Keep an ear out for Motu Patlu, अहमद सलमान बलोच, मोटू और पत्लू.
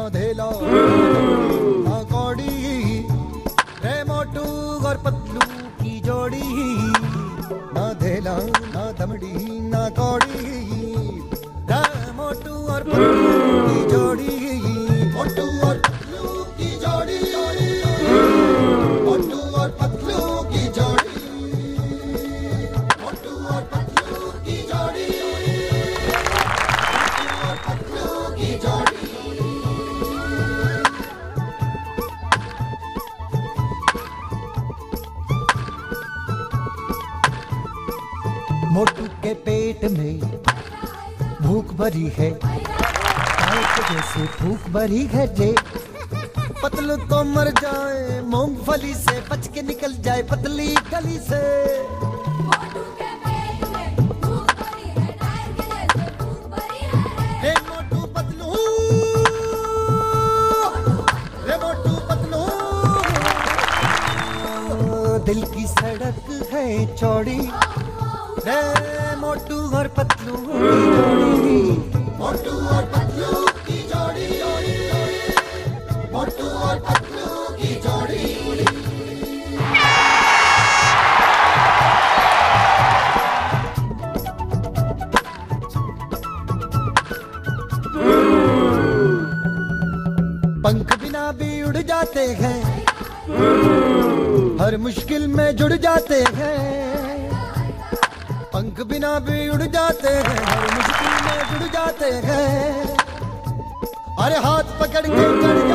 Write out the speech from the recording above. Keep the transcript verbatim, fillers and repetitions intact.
बांधेला कौड़ी रे मोटू और पतलू की जोड़ी ना धेला ना दमड़ी ना कौड़ी रे मोटू और पतलू की जोड़ी मोटू और पतलू की जोड़ी मोटू और पतलू की जोड़ी मोटू और पतलू की जोड़ी मोटू और पतलू की जोड़ी। मोटू के पेट में भूख भरी है जैसे भूख भरी है जे पतलू तो मर जाए मूंगफली से बच के निकल जाए पतली गली से। मोटू के पेट में भूख भरी है जैसे भूख भरी है मोटू पतलू रे मोटू पतलू दिल की सड़क है चौड़ी रे मोटू और पतलू मोटू और पतलू की जोड़ी मोटू और पतलू की जोड़ी। पंख बिना भी उड़ जाते हैं हर मुश्किल में जुड़ जाते हैं पंख बिना भी उड़ जाते हैं हर मुश्किल में जुड़ जाते हैं अरे हाथ पकड़ के